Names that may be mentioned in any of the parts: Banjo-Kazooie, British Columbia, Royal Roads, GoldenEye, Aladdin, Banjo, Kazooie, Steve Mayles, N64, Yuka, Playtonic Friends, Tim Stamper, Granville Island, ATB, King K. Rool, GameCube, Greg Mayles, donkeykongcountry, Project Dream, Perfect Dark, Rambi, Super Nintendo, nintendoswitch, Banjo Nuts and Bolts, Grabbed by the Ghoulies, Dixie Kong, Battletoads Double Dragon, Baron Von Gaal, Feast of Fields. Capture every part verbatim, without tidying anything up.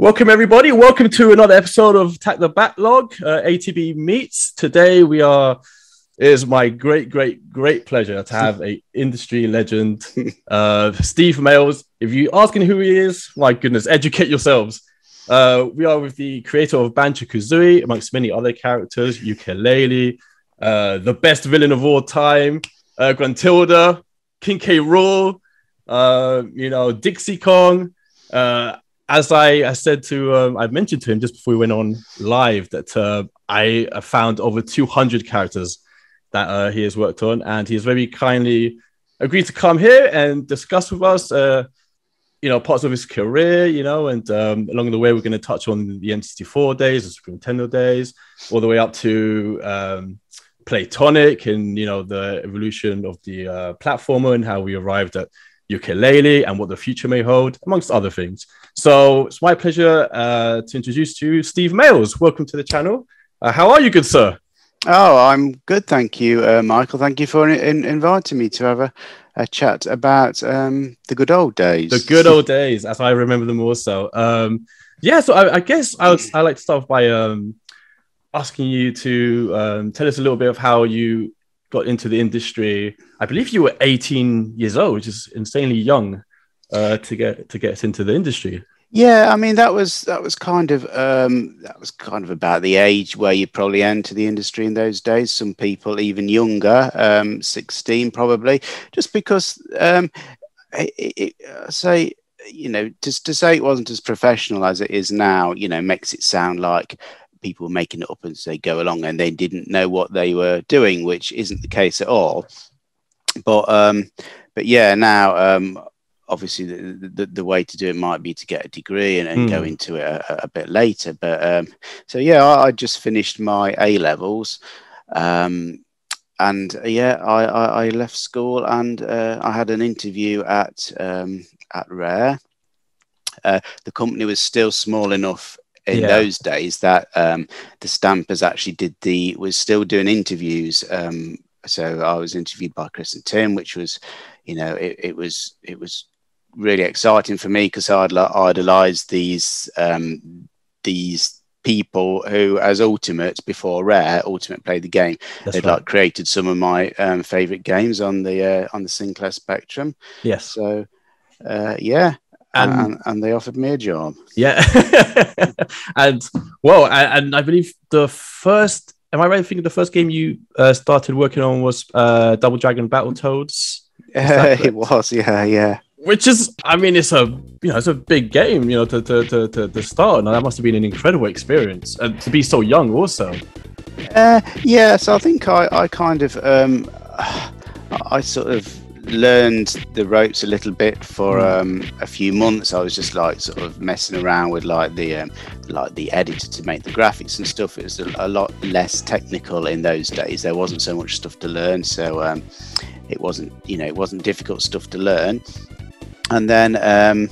Welcome, everybody. Welcome to another episode of Tack the Backlog, uh, A T B Meets. Today, we are, it is my great, great, great pleasure to have an industry legend, uh, Steve Mayles. If you're asking who he is, my goodness, educate yourselves. Uh, we are with the creator of Banjo-Kazooie, amongst many other characters, Ukulele, uh, the best villain of all time, uh, Gruntilda, King K. Rool, uh, you know, Dixie Kong, uh, As I, I said to, um, I mentioned to him just before we went on live that uh, I found over two hundred characters that uh, he has worked on, and he has very kindly agreed to come here and discuss with us, uh, you know, parts of his career, you know, and um, along the way, we're going to touch on the N sixty-four days, the Super Nintendo days, all the way up to um, Playtonic and, you know, the evolution of the uh, platformer and how we arrived at Ukulele and what the future may hold, amongst other things. So it's my pleasure uh, to introduce to you Steve Mayles. Welcome to the channel. Uh, how are you, good sir? Oh, I'm good, thank you, uh, Michael. Thank you for in inviting me to have a, a chat about um, the good old days. The good old days, as I remember them also. Um, yeah, so I, I guess I would, I'd like to start by um, asking you to um, tell us a little bit of how you got into the industry. I believe you were eighteen years old, which is insanely young uh, to get to get into the industry. Yeah, I mean that was that was kind of um, that was kind of about the age where you probably enter the industry in those days. Some people even younger, um, sixteen probably, just because um, it, it, I say you know just to say it wasn't as professional as it is now, you know, makes it sound like people were making it up as they go along and they didn't know what they were doing, which isn't the case at all. But um, but yeah, now um, obviously the, the, the way to do it might be to get a degree and, and mm. go into it a, a bit later. But um, so yeah, I, I just finished my A levels um, and yeah, I, I, I left school and uh, I had an interview at, um, at Rare. Uh, the company was still small enough in yeah. those days that um the Stampers actually did the was still doing interviews, um so I was interviewed by Chris and Tim, which was, you know, it, it was it was really exciting for me because I'd idolized these um these people who, as Ultimates before Rare, Ultimate played the game. That's they'd right. like created some of my um favorite games on the uh, on the Sinclair Spectrum. Yes, so uh yeah. And, and, and they offered me a job. Yeah. and, well, and, and I believe the first, am I right thinking the first game you uh, started working on was uh, Double Dragon Battletoads? Uh, it was, yeah, yeah. Which is, I mean, it's a, you know, it's a big game, you know, to, to, to, to, to start. Now, that must have been an incredible experience, and uh, to be so young also. Uh, yeah, so I think I, I kind of, um, I sort of, learned the ropes a little bit for um a few months. I was just like sort of messing around with like the um like the editor to make the graphics and stuff. It was a lot less technical in those days. There wasn't so much stuff to learn, so um it wasn't, you know, it wasn't difficult stuff to learn. And then um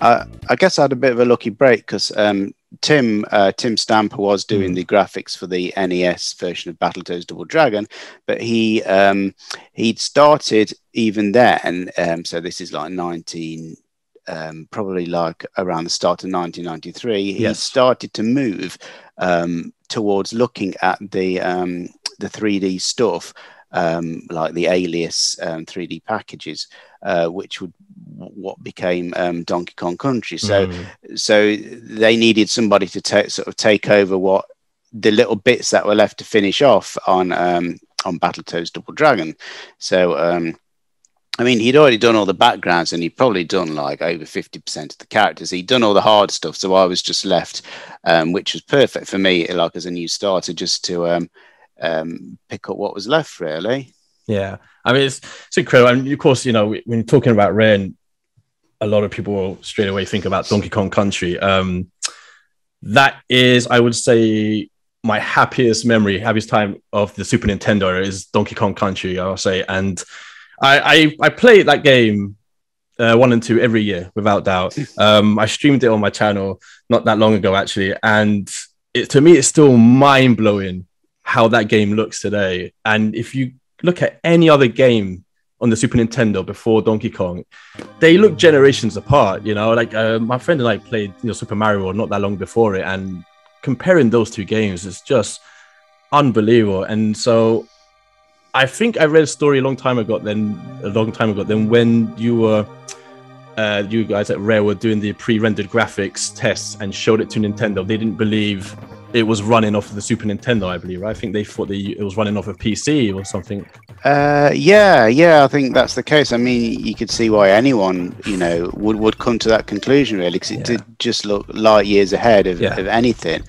i i guess I had a bit of a lucky break because um Tim uh, Tim Stamper was doing the graphics for the N E S version of Battletoads Double Dragon, but he um, he'd started even then. Um, so this is like nineteen, um, probably like around the start of nineteen ninety-three. He yes. started to move um, towards looking at the um, the three D stuff, um, like the Alias um, three D packages, uh, which would. What became um, Donkey Kong Country. So mm. so they needed somebody to take sort of take over what the little bits that were left to finish off on um, on Battletoads Double Dragon. So um, I mean, he'd already done all the backgrounds and he'd probably done like over fifty percent of the characters. He'd done all the hard stuff, so I was just left, um, which was perfect for me, like as a new starter, just to um, um, pick up what was left, really. Yeah, I mean, it's, it's incredible. I mean, of course, you know, when you're talking about Rare, and a lot of people straight away think about Donkey Kong Country. Um, that is, I would say, my happiest memory, happiest time of the Super Nintendo is Donkey Kong Country, I'll say. And I, I, I play that game uh, one and two every year, without doubt. Um, I streamed it on my channel not that long ago, actually. And it, to me, it's still mind-blowing how that game looks today. And if you look at any other game on the Super Nintendo before Donkey Kong, they look generations apart, you know, like uh, my friend and I played, you know, Super Mario World not that long before it, and comparing those two games is just unbelievable. And so I think I read a story a long time ago then, a long time ago then when you were, uh, you guys at Rare were doing the pre-rendered graphics tests and showed it to Nintendo. They didn't believe it was running off of the Super Nintendo, I believe, right? I think they thought that it was running off of P C or something. Uh, yeah, yeah, I think that's the case. I mean, you could see why anyone, you know, would, would come to that conclusion, really, because it yeah. did just look light years ahead of, yeah. of anything.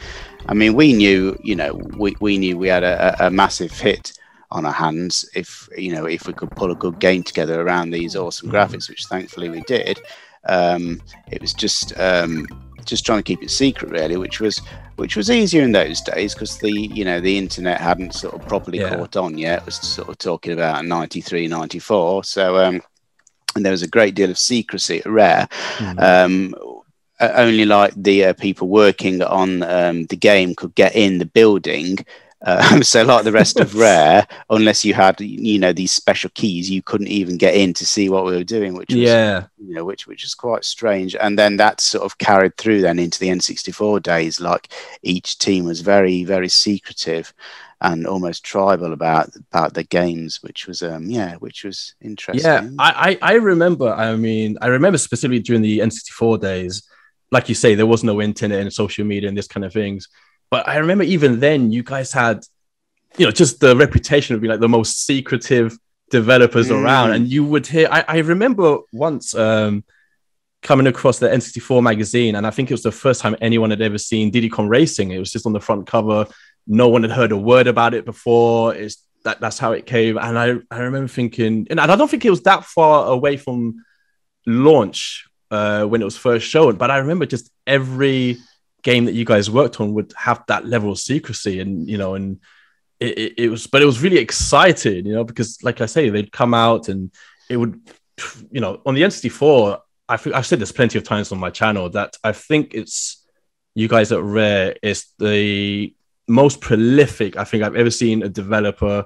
I mean, we knew, you know, we, we knew we had a, a massive hit on our hands if, you know, if we could pull a good game together around these awesome mm-hmm. graphics, which thankfully we did. Um, it was just... Um, just trying to keep it secret, really, which was which was easier in those days because the you know the internet hadn't sort of properly yeah. caught on yet. It was sort of talking about ninety-three, ninety-four, so um and there was a great deal of secrecy at Rare. Mm-hmm. um only like the uh, people working on um the game could get in the building. Um, so like the rest of Rare, unless you had, you know, these special keys, you couldn't even get in to see what we were doing, which was, yeah. you know, which, which is quite strange. And then that sort of carried through then into the N sixty-four days. Like each team was very, very secretive and almost tribal about, about the games, which was, um, yeah, which was interesting. Yeah, I, I, I remember, I mean, I remember specifically during the N sixty-four days, like you say, there was no internet and social media and this kind of things. But I remember even then, you guys had, you know, just the reputation of being like the most secretive developers mm. around. And you would hear, I, I remember once um, coming across the N sixty-four magazine, and I think it was the first time anyone had ever seen Diddy Kong Racing. It was just on the front cover. No one had heard a word about it before. It's, that, that's how it came. And I, I remember thinking, and I don't think it was that far away from launch uh, when it was first shown, but I remember just every... game that you guys worked on would have that level of secrecy, and you know, and it, it, it was, but it was really exciting, you know, because like I say, they'd come out and it would, you know, on the N sixty-four. I've I've said this plenty of times on my channel that I think it's you guys at Rare is the most prolific I think I've ever seen a developer,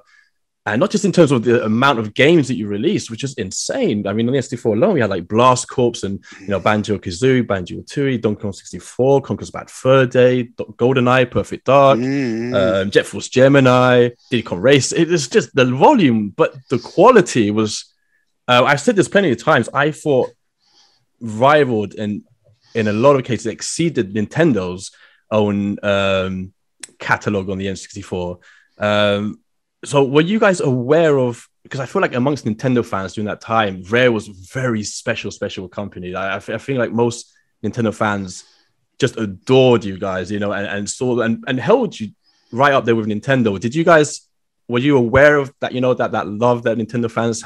and not just in terms of the amount of games that you released, which is insane. I mean, on the N sixty-four alone, we had like Blast Corps and you know Banjo-Kazooie, Banjo-Tooie, Donkey Kong sixty-four, Conker's Bad Fur Day, GoldenEye, Perfect Dark, mm. um, Jet Force Gemini, Diddy Kong Race. It was just the volume, but the quality was. Uh, I've said this plenty of times. I thought rivaled and in a lot of cases exceeded Nintendo's own um, catalog on the N sixty-four. Um, So were you guys aware of, because I feel like amongst Nintendo fans during that time, Rare was a very special, special company. I, I think like most Nintendo fans just adored you guys, you know, and, and saw and, and held you right up there with Nintendo. Did you guys, were you aware of that, you know, that, that love that Nintendo fans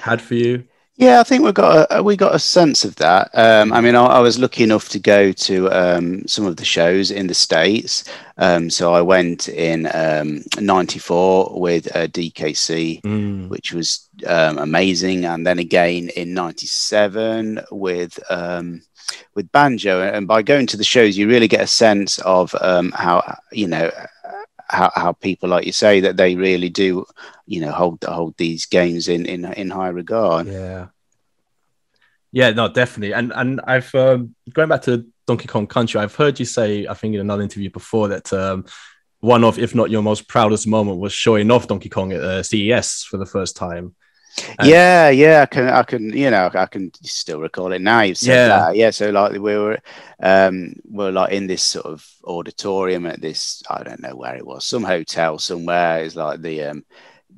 had for you? Yeah, I think we got a, we got a sense of that. Um, I mean, I, I was lucky enough to go to um, some of the shows in the States. Um, so I went in um, ninety-four with uh, D K C, mm. which was um, amazing, and then again in ninety-seven with um, with Banjo. And by going to the shows, you really get a sense of um, how you know. How, how people, like you say, that they really do, you know, hold hold these games in in in high regard. Yeah, yeah, no, definitely. And and I've um, going back to Donkey Kong Country. I've heard you say, I think in another interview before, that um, one of, if not your most proudest moment, was showing off Donkey Kong at uh, C E S for the first time. And yeah, yeah, I can, I can, you know, I can still recall it now. You've said yeah. that, yeah. So like we were, um, we were like in this sort of auditorium at this, I don't know where it was, some hotel somewhere. It's like the um,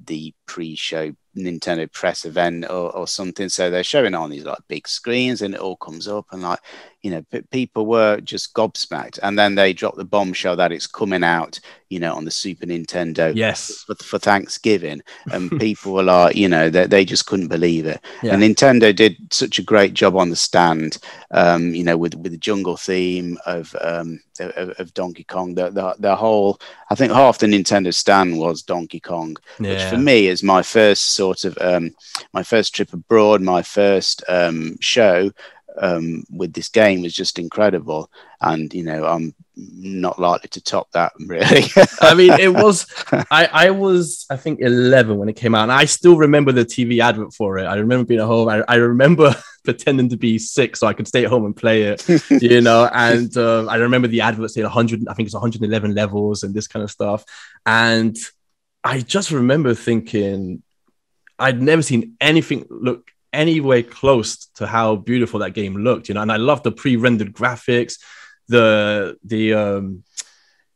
the pre-show Nintendo press event or, or something. So they're showing on these like big screens, and it all comes up, and like you know, p people were just gobsmacked. And then they dropped the bombshell that it's coming out, you know, on the Super Nintendo. Yes, for, for Thanksgiving, and people were like, you know, that they, they just couldn't believe it. Yeah. And Nintendo did such a great job on the stand, um, you know, with with the jungle theme of um of, of Donkey Kong. The, the the whole, I think half the Nintendo stand was Donkey Kong, yeah. which for me is my first. Sort of um, my first trip abroad, my first um, show um, with this game was just incredible. And, you know, I'm not likely to top that, really. I mean, it was, I, I was, I think, eleven when it came out. And I still remember the T V advert for it. I remember being at home. I, I remember pretending to be sick so I could stay at home and play it, you know. And uh, I remember the advert saying one hundred, I think it's one hundred eleven levels and this kind of stuff. And I just remember thinking, I'd never seen anything look anywhere close to how beautiful that game looked, you know. And I loved the pre-rendered graphics, the the um,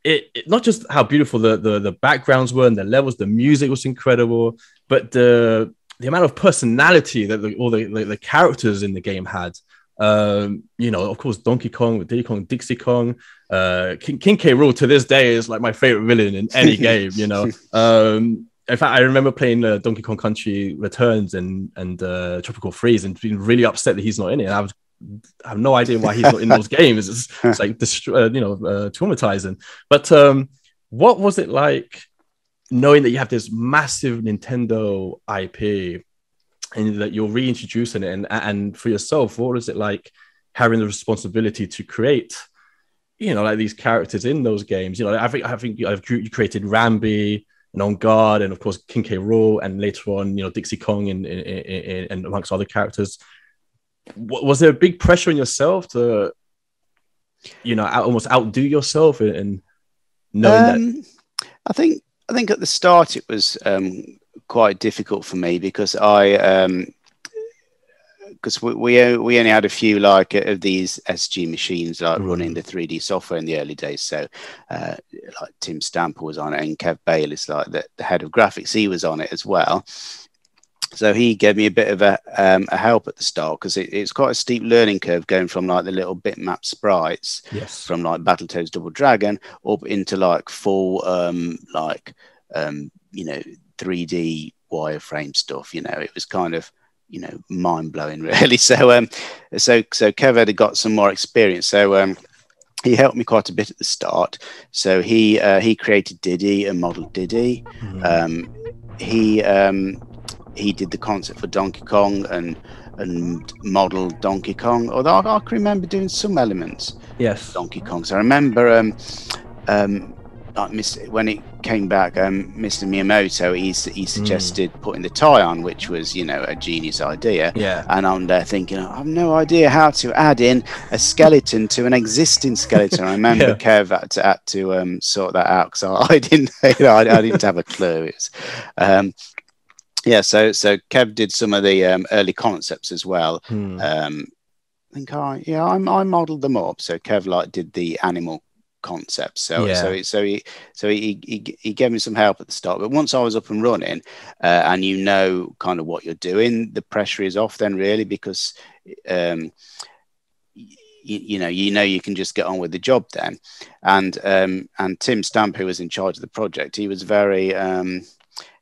it, it not just how beautiful the, the the backgrounds were and the levels, the music was incredible, but the the amount of personality that the, all the, the the characters in the game had. Um, you know, of course, Donkey Kong, Diddy Kong, Dixie Kong, uh, King, King K. Rool to this day is like my favorite villain in any game, you know. Um, in fact, I remember playing uh, Donkey Kong Country Returns and and uh, Tropical Freeze and being really upset that he's not in it. And I was, I have no idea why he's not in those games. It's, it's like, uh, you know, uh, traumatizing. But um, what was it like knowing that you have this massive Nintendo I P and that you're reintroducing it? And, and for yourself, what was it like having the responsibility to create, you know, like these characters in those games? You know, I think I think you created Rambi and On Guard, and of course King K. Rool, and later on, you know, Dixie Kong, and, and, and, and amongst other characters. Was there a big pressure on yourself to, you know, out, almost outdo yourself, and, and knowing um, that? I think I think at the start it was um, quite difficult for me, because I um, because we, we we only had a few like of these S G machines like mm. running the three D software in the early days. So uh, like Tim Stamper was on it, and Kev Bayliss, like the, the head of graphics, he was on it as well. So he gave me a bit of a, um, a help at the start, because it, it's quite a steep learning curve going from like the little bitmap sprites yes. from like Battletoads Double Dragon up into like full um, like um, you know, three D wireframe stuff. You know, it was kind of, you know, mind blowing, really. So um, so so Kev had got some more experience. So um, he helped me quite a bit at the start. So he uh, he created Diddy and modeled Diddy. Mm-hmm. Um, he um. He did the concept for Donkey Kong and and modelled Donkey Kong. Although I, I can remember doing some elements. Yes. Of Donkey Kong. So I remember um, um, like Mister when it came back, um, Mister Miyamoto, he he suggested mm. putting the tie on, which was, you know, a genius idea. Yeah. And I'm there thinking, I have no idea how to add in a skeleton to an existing skeleton. I remember yeah. Kev had to, had to um, sort that out, because I, I didn't you know, I, I didn't have a clue. It was, um, Yeah, so so Kev did some of the um, early concepts as well. Hmm. Um, I think I yeah I, I modelled them up. So Kev like did the animal concepts. So yeah. so so he so he, he he gave me some help at the start. But once I was up and running, uh, and you know kind of what you're doing, the pressure is off then, really, because um, y you know you know you can just get on with the job then. And um, and Tim Stamp, who was in charge of the project, he was very. Um,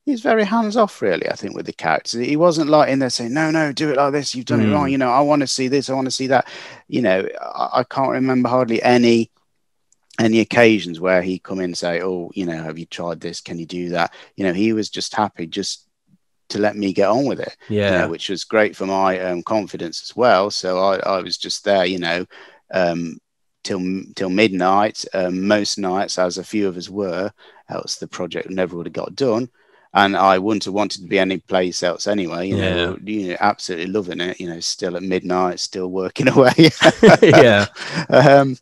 He's very hands-off, really, I think, with the characters. He wasn't like in there saying, no, no, do it like this. You've done mm. it wrong. You know, I want to see this. I want to see that. You know, I, I can't remember hardly any any occasions where he'd come in and say, oh, you know, have you tried this? Can you do that? You know, he was just happy just to let me get on with it, yeah. you know, which was great for my um, confidence as well. So I, I was just there, you know, um, till, till midnight, um, most nights, as a few of us were, else the project never would have got done. And I wouldn't have wanted to be any place else anyway. You know, yeah. you know, absolutely loving it. You know, still at midnight, still working away. yeah, um,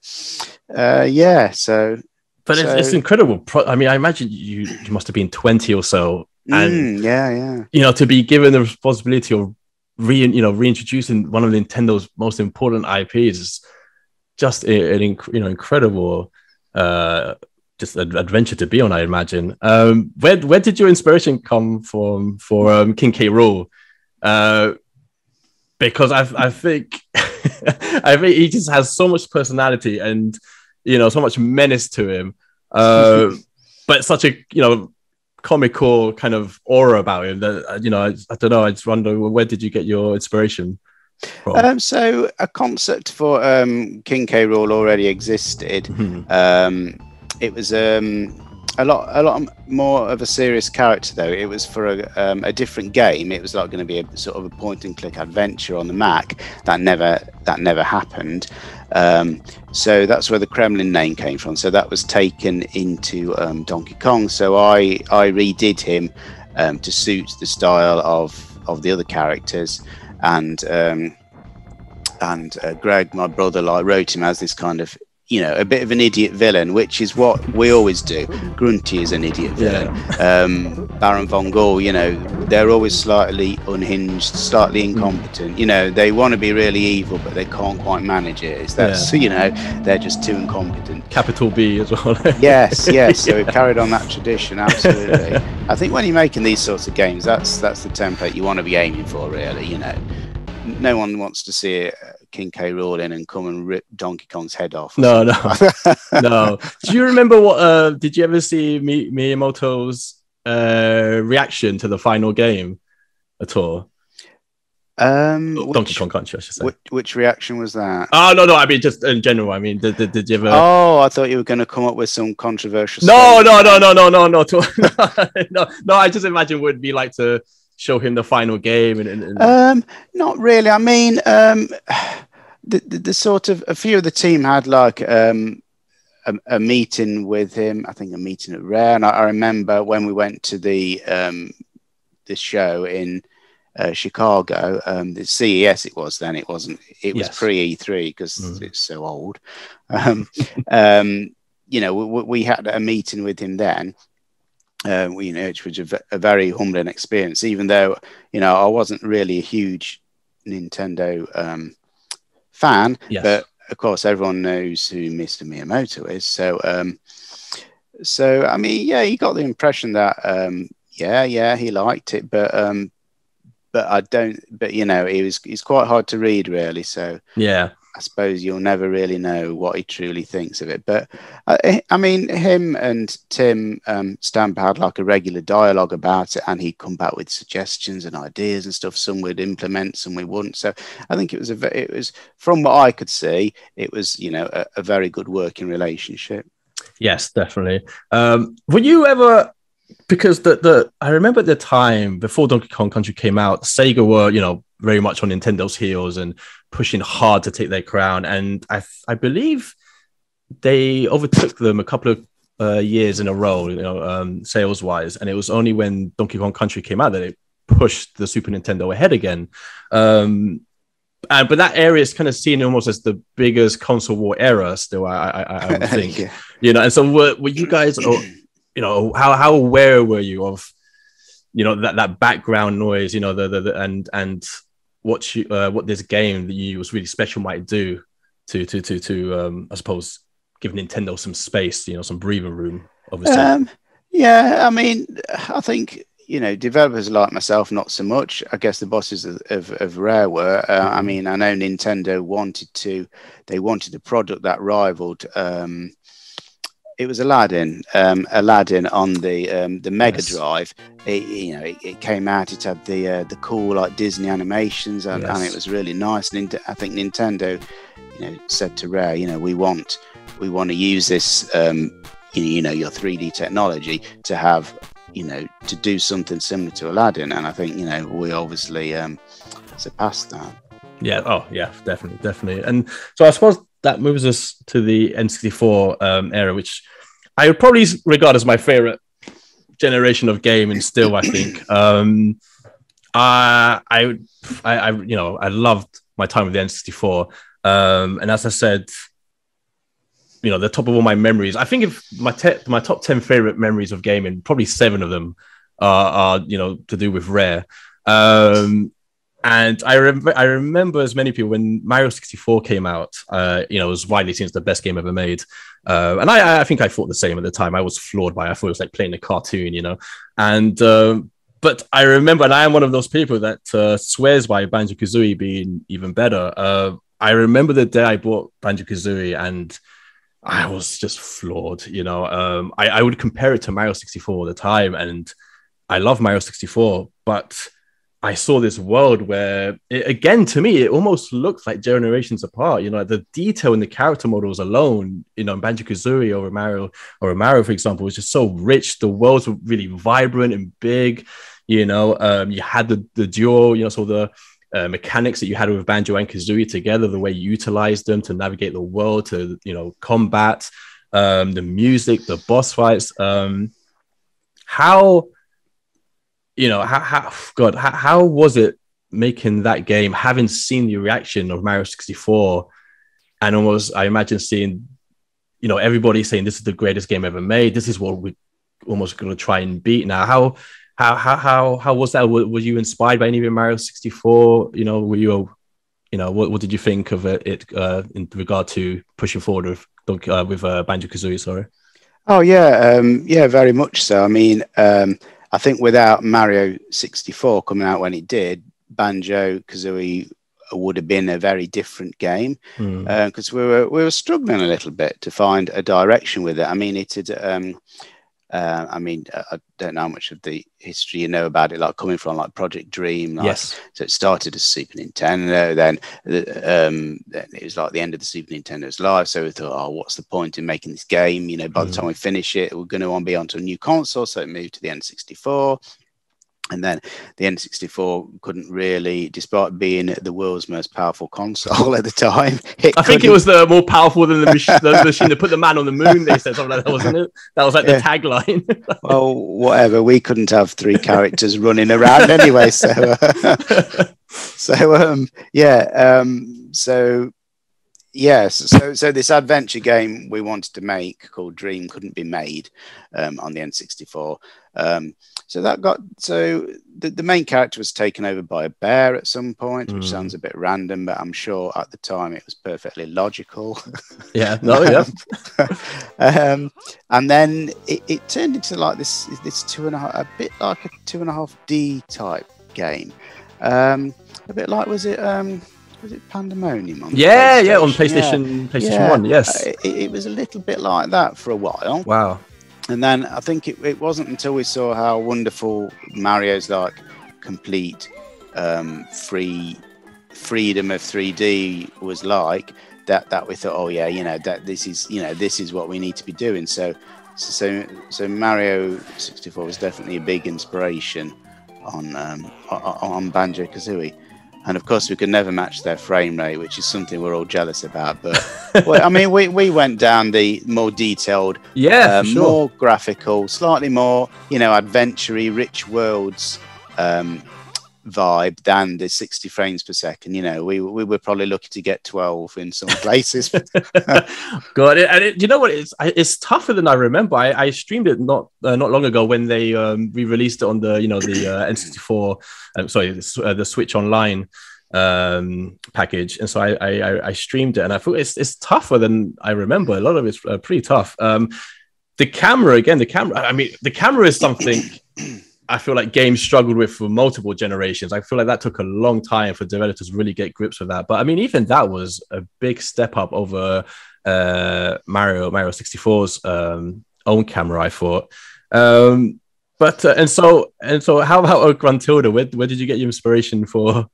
uh, yeah. So, but so. It's, it's incredible. Pro I mean, I imagine you, you must have been twenty or so, and mm, yeah, yeah. You know, to be given the responsibility of re you know reintroducing one of Nintendo's most important I Ps is just an inc you know incredible. Uh, Just an adventure to be on, I imagine. Um, where where did your inspiration come from for um, King K. Rool? Uh, because I I think I think he just has so much personality and, you know, so much menace to him, uh, but such a, you know, comical kind of aura about him that, you know, I, I don't know. I just wonder, where did you get your inspiration? Um, so a concept for um, King K. Rool already existed. Mm-hmm. um, It was um, a lot a lot more of a serious character, though. It was for a, um, a different game. It was like going to be a sort of a point and click adventure on the Mac. That never that never happened. Um, so that's where the Kremlin name came from. So that was taken into um, Donkey Kong. So I I redid him um, to suit the style of of the other characters, and um, and uh, Greg, my brother, like wrote him as this kind of, you know, a bit of an idiot villain, which is what we always do. Grunty is an idiot villain. Yeah. Um, Baron Von Gaal, you know, they're always slightly unhinged, slightly incompetent. You know, they want to be really evil, but they can't quite manage it. It's that, yeah. You know, they're just too incompetent. Capital B as well. Yes, yes. So yeah. We've carried on that tradition, absolutely. I think when you're making these sorts of games, that's that's the template you want to be aiming for, really, you know. No one wants to see it, uh, King K. Rool in and come and rip Donkey Kong's head off. No, no, no. Do you remember what? Uh, did you ever see Mi Miyamoto's uh, reaction to the final game at all? Um, oh, which, Donkey Kong Country, I should say. Which, which reaction was that? Oh no, no. I mean, just in general. I mean, did, did, did you ever? Oh, I thought you were going to come up with some controversial. No, no, no, no, no, no, no, no, no, no. I just imagine what it'd be like to show him the final game and, and, and um not really. I mean, um the, the the sort of a few of the team had like um a, a meeting with him. I think a meeting at Rare, and I, I remember when we went to the um the show in uh, Chicago, um the C E S it was then. It wasn't. It was yes. pre E three because mm. it's so old. Um, um, you know, we, we had a meeting with him then. Uh, you know, which was a, a very humbling experience, even though, you know, I wasn't really a huge Nintendo um, fan, yes. But of course everyone knows who Mister Miyamoto is. So, um, so I mean, yeah, you got the impression that, um, yeah, yeah, he liked it, but, um, but I don't, but you know, it was, it's quite hard to read really. So yeah, I suppose you'll never really know what he truly thinks of it. But I, I mean, him and Tim um, Stamper had like a regular dialogue about it, and he'd come back with suggestions and ideas and stuff. Some would implement, some we wouldn't. So I think it was a, it was from what I could see, it was, you know, a, a very good working relationship. Yes, definitely. Um, were you ever, because the the I remember the time before Donkey Kong Country came out, Sega were, you know, very much on Nintendo's heels and pushing hard to take their crown. And I, I believe they overtook them a couple of uh, years in a row, you know, um, sales wise. And it was only when Donkey Kong Country came out that it pushed the Super Nintendo ahead again. Um, and, but that era is kind of seen almost as the biggest console war era still, I, I, I would think, yeah. You know, and so were, were you guys, or, you know, how, how aware were you of, you know, that, that background noise, you know, the, the, the and, and, what you, uh, what this game that you was really special might do to to to to um, I suppose give Nintendo some space, you know, some breathing room. Obviously, um, yeah. I mean, I think, you know, developers like myself, not so much. I guess the bosses of, of, of Rare were. Uh, mm-hmm. I mean, I know Nintendo wanted to. They wanted a product that rivaled. Um, It was Aladdin, um, Aladdin on the um, the Mega yes. Drive. It, you know, it, it came out. It had the uh, the cool like Disney animations, and, yes. and it was really nice. And I think Nintendo, you know, said to Rare, you know, we want we want to use this, um, you, you know, your three D technology to have, you know, to do something similar to Aladdin. And I think, you know, we obviously um, surpassed that. Yeah. Oh, yeah. Definitely, definitely. And so I suppose that moves us to the N sixty-four um, era, which I would probably regard as my favorite generation of game, and still, I think. Um, I, I, I, you know, I loved my time with the N sixty-four, um, and as I said, you know, the top of all my memories. I think if my my top ten favorite memories of gaming, probably seven of them are, are you know, to do with Rare. Um, And I remember, I remember as many people when Mario sixty-four came out. Uh, you know, it was widely seen as the best game ever made. Uh, and I, I think I thought the same at the time. I was floored by it. I thought it was like playing a cartoon, you know. And uh, but I remember, and I am one of those people that uh, swears by Banjo-Kazooie being even better. Uh, I remember the day I bought Banjo-Kazooie, and I was just floored. You know, um, I, I would compare it to Mario sixty-four at the time, and I love Mario sixty-four, but I saw this world where, it, again, to me, it almost looks like generations apart. You know, the detail in the character models alone, you know, in Banjo-Kazooie or Mario, or Mario, for example, was just so rich. The worlds were really vibrant and big. You know, um, you had the, the duo, you know, so the uh, mechanics that you had with Banjo and Kazooie together, the way you utilized them to navigate the world, to, you know, combat, um, the music, the boss fights. Um, how... You know, how, how God, how, how was it making that game, having seen the reaction of Mario sixty-four, and almost, I imagine, seeing, you know, everybody saying this is the greatest game ever made. This is what we're almost going to try and beat now. How, how, how, how, how was that? Were, were you inspired by any of Mario sixty-four? You know, were you, you know, what, what did you think of it uh, in regard to pushing forward with uh, with uh, Banjo-Kazooie? Sorry. Oh yeah, um, yeah, very much so. I mean. Um... I think without Mario sixty-four coming out when it did, Banjo-Kazooie would have been a very different game, because mm. uh, we were we were struggling a little bit to find a direction with it. I mean, it had. Um, uh, I mean, I don't know how much of the history you know about it, like coming from like Project Dream. Like, yes. So it started as Super Nintendo. Then, the, um, then it was like the end of the Super Nintendo's life. So we thought, oh, what's the point in making this game? You know, by mm. the time we finish it, we're going to be onto a new console. So it moved to the N sixty-four. And then the N sixty-four couldn't really, despite being the world's most powerful console at the time. I couldn't... think it was the more powerful than the machine, the machine that put the man on the moon. They said something like that, wasn't it? That was like yeah. the tagline. Well, whatever. We couldn't have three characters running around anyway. So, uh, so um, yeah. Um, so, yes. Yeah, so, so this adventure game we wanted to make called Dream couldn't be made um, on the N sixty-four. Um, so that got so the, the main character was taken over by a bear at some point, which mm. sounds a bit random, but I'm sure at the time it was perfectly logical. Yeah, no, yeah. um, and then it, it turned into like this this two and a half, a bit like a two and a half D type game. Um, a bit like was it um, was it Pandemonium? On yeah, yeah, on PlayStation yeah. PlayStation yeah. One. Yes, it, it was a little bit like that for a while. Wow. And then I think it, it wasn't until we saw how wonderful Mario's like complete um, free freedom of three D was like that that we thought, oh yeah, you know that this is you know this is what we need to be doing. So so so Mario sixty-four was definitely a big inspiration on um, on Banjo-Kazooie. And of course, we could never match their frame rate, which is something we're all jealous about. But well, I mean, we, we went down the more detailed, yeah, uh, sure. more graphical, slightly more, you know, adventure-y, rich worlds um, vibe than the sixty frames per second. You know, we we were probably lucky to get twelve in some places. God, and it, you know what? It's it's tougher than I remember. I, I streamed it not uh, not long ago when they um, re-released it on the you know the uh, N sixty-four. I'm sorry, the, uh, the Switch Online um, package, and so I, I I streamed it, and I thought it's it's tougher than I remember. A lot of it's uh, pretty tough. Um, the camera again, the camera. I mean, the camera is something. I feel like games struggled with for multiple generations. I feel like that took a long time for developers to really get grips with that. But I mean, even that was a big step up over uh, Mario Mario sixty-four's um, own camera, I thought. Um, but uh, and so and so, how about uh, Gruntilda? Where, where did you get your inspiration for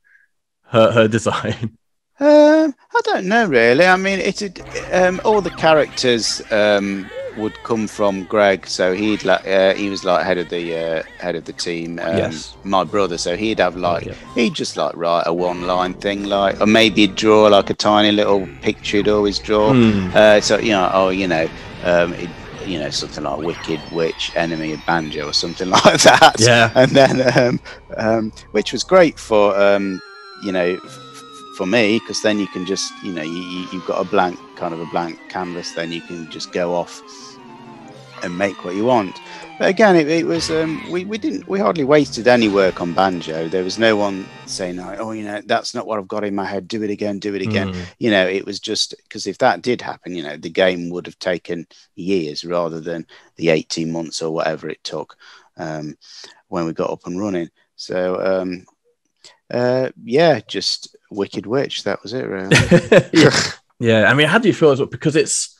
her, her design? Um, I don't know really. I mean, it um, all the characters. Um... would come from Greg, so he'd like uh, he was like head of the uh, head of the team. Um, yes, my brother. So he'd have like yeah. he'd just like write a one-line thing, like or maybe he'd draw like a tiny little picture. He'd always draw. Mm. Uh, so you know, oh you know, um, it, you know something like Wicked Witch, enemy of Banjo, or something like that. Yeah, and then um, um, which was great for um, you know. for me, because then you can just you know you, you, you've got a blank kind of a blank canvas, then you can just go off and make what you want. But again, it, it was um we, we didn't we hardly wasted any work on Banjo. There was no one saying, oh you know that's not what I've got in my head, do it again, do it again. Mm. You know, it was just because if that did happen, you know the game would have taken years rather than the eighteen months or whatever it took um when we got up and running. So um uh yeah just Wicked Witch, that was it really. yeah. yeah I mean, how do you feel as well, because it's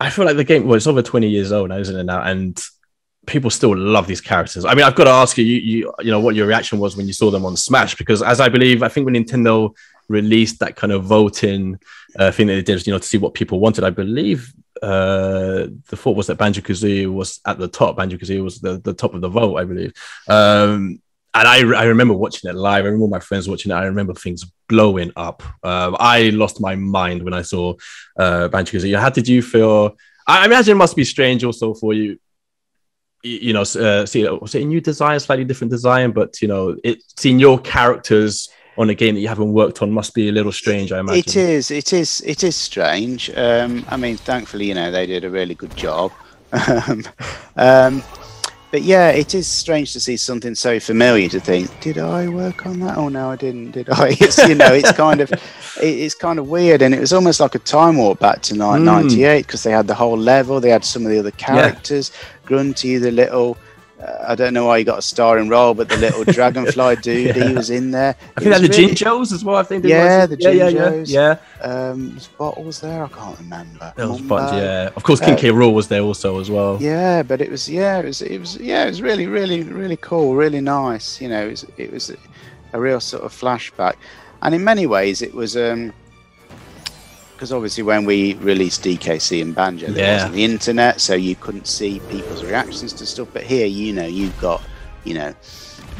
I feel like the game, well, it's over twenty years old now, isn't it now, and people still love these characters. I mean, I've got to ask you, you, you, you know, what your reaction was when you saw them on Smash, because as I believe, I think when Nintendo released that kind of voting uh, thing that they did, you know, to see what people wanted, I believe uh, the thought was that Banjo-Kazooie was at the top. Banjo-Kazooie was the, the top of the vote, I believe. Um, and I, I remember watching it live. I remember all my friends watching it. I remember things blowing up. Um, I lost my mind when I saw uh, Banjo-Kazooie. How did you feel? I imagine it must be strange also for you, you know, uh, see, was it a new design, slightly different design, but, you know, it, seeing your characters on a game that you haven't worked on must be a little strange, I imagine. It is, it is, it is strange. Um, I mean, thankfully, you know, they did a really good job. um, but yeah, it is strange to see something so familiar to think, did I work on that? Oh, no, I didn't, did I? It's, you know, it's kind of, it, it's kind of weird. And it was almost like a time warp back to nineteen ninety-eight, because mm. they had the whole level, they had some of the other characters, yeah. Grunty, the little... Uh, I don't know why he got a starring role, but the little dragonfly dude, yeah. he was in there. I think that the really... Jinjos as well. I think yeah, the yeah, Jinjos. Yeah, yeah. Um, was Bottle was there? I can't remember. That was Bottle, yeah. Of course, King K. Rool was there also as well. Yeah, but it was yeah, it was it was yeah, it was really really really cool, really nice. You know, it was, it was a real sort of flashback, and in many ways it was. Um, Because obviously when we released D K C and Banjo, there yeah. wasn't the internet, so you couldn't see people's reactions to stuff. But here, you know, you've got, you know,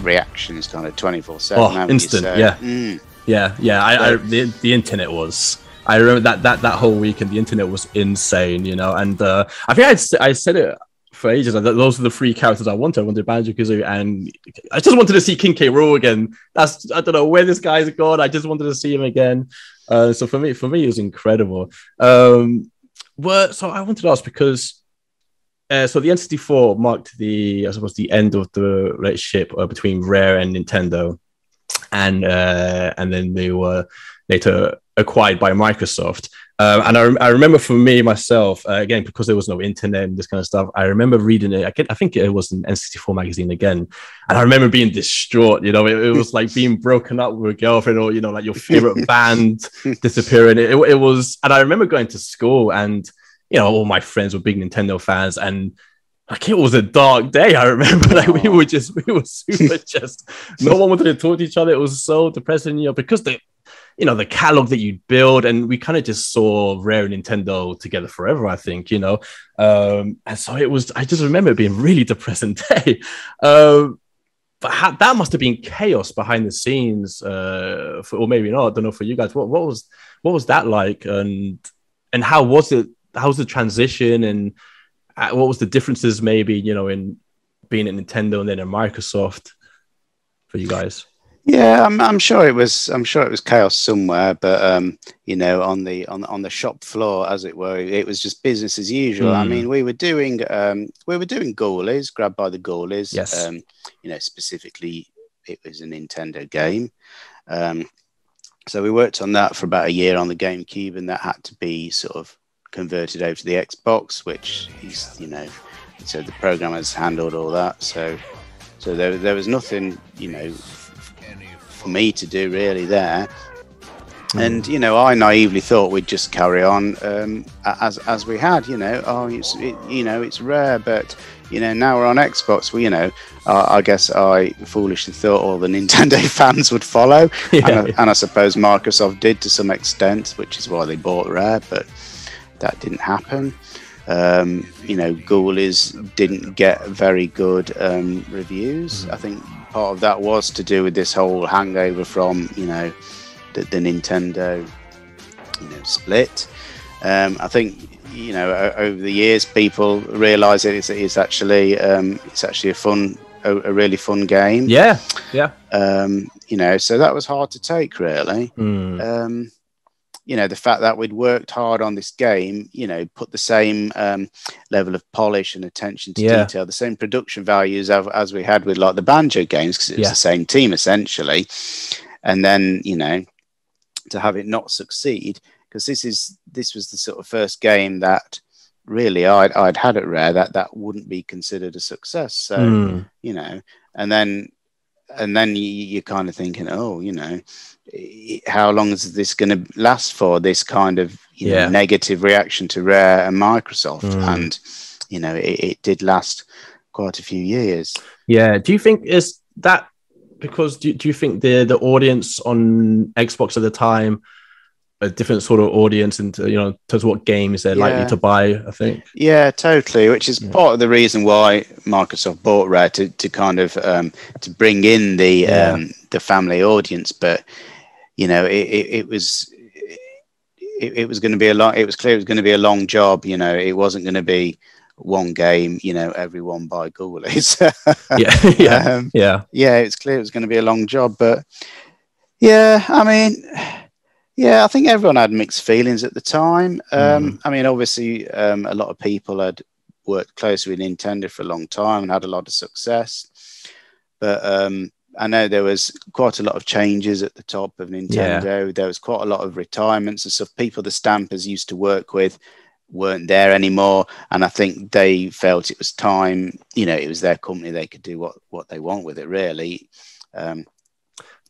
reactions kind of twenty-four seven. Oh, instant, so, yeah. Mm. yeah. Yeah, I, I, the, the internet was... I remember that, that, that whole weekend, the internet was insane, you know. And uh, I think I'd, I said it for ages. Those are the three characters I wanted. I wanted Banjo-Kazooie, and I just wanted to see King K. Rool again. That's, I don't know where this guy's gone. I just wanted to see him again. Uh, so for me, for me, it was incredible. Um, well, so I wanted to ask because, uh, so the N sixty-four marked the, I suppose, the end of the relationship uh, between Rare and Nintendo, and uh, and then they were later acquired by Microsoft. Um, and I, re I remember for me myself, uh, again, because there was no internet and this kind of stuff, I remember reading it. I, get, I think it was an N sixty-four magazine again. And I remember being distraught, you know, it, it was like being broken up with a girlfriend or, you know, like your favorite band disappearing. It, it was, and I remember going to school and, you know, all my friends were big Nintendo fans, and like it was a dark day. I remember like we were just, we were super just, no one wanted to talk to each other. It was so depressing, you know, because they, you know, the catalog that you'd build, and we kind of just saw Rare and Nintendo together forever, I think, you know. Um, and so it was, I just remember it being really depressing day. Um, but ha that must have been chaos behind the scenes, uh, for, or maybe not, I don't know, for you guys. What, what was what was that like? And and how was it, how was the transition, and what was the differences maybe, you know, in being at Nintendo and then at Microsoft for you guys? Yeah, I'm, I'm sure it was. I'm sure it was chaos somewhere, but um, you know, on the on on the shop floor, as it were, it was just business as usual. Mm. I mean, we were doing um, we were doing Ghoulies, Grabbed by the Ghoulies. Yes. Um, you know, specifically, it was a Nintendo game. Um, so we worked on that for about a year on the GameCube, and that had to be sort of converted over to the Xbox, which is, you know, so the programmers handled all that. So, so there there was nothing, you know, for me to do really there. And you know, I naively thought we'd just carry on um, as as we had, you know. Oh, it's it, you know, it's Rare, but you know, now we're on Xbox. Well, you know, uh, I guess I foolishly thought all the Nintendo fans would follow, yeah. and, I, and I suppose Microsoft did to some extent, which is why they bought Rare, but that didn't happen. Um, you know, Ghoulies didn't get very good um, reviews. I think part of that was to do with this whole hangover from, you know, the, the Nintendo, you know, split. Um, I think, you know, over the years, people realise that it's, it's actually um, it's actually a fun, a, a really fun game. Yeah, yeah. Um, you know, so that was hard to take, really. Mm. Um, you know, the fact that we'd worked hard on this game, you know, put the same um, level of polish and attention to yeah. detail, the same production values as, as we had with like the Banjo games, because it was yeah. the same team essentially. And then, you know, to have it not succeed, because this is, this was the sort of first game that really I'd, I'd had at Rare that that wouldn't be considered a success. So, mm. you know, and then, and then you, you're kind of thinking, oh, you know, how long is this going to last for, this kind of you yeah. know, negative reaction to Rare and Microsoft? Mm. And, you know, it, it did last quite a few years. Yeah. Do you think it's that because do, do you think the the audience on Xbox at the time, a different sort of audience and you know, in terms of what games they're yeah. likely to buy, I think. Yeah, totally. Which is yeah. part of the reason why Microsoft bought Rare to, to kind of um, to bring in the yeah. um, the family audience. But you know, it, it, it was it, it was going to be a long. It was clear it was going to be a long job. You know, it wasn't going to be one game. You know, everyone buy Ghoulies. yeah, yeah, um, yeah, yeah. It was clear it was going to be a long job. But yeah, I mean. Yeah, I think everyone had mixed feelings at the time. Um, mm. I mean, obviously, um, a lot of people had worked closely with Nintendo for a long time and had a lot of success. But um, I know there was quite a lot of changes at the top of Nintendo. Yeah. There was quite a lot of retirements and stuff. People the Stampers used to work with weren't there anymore. And I think they felt it was time, you know, it was their company. They could do what, what they want with it, really. Um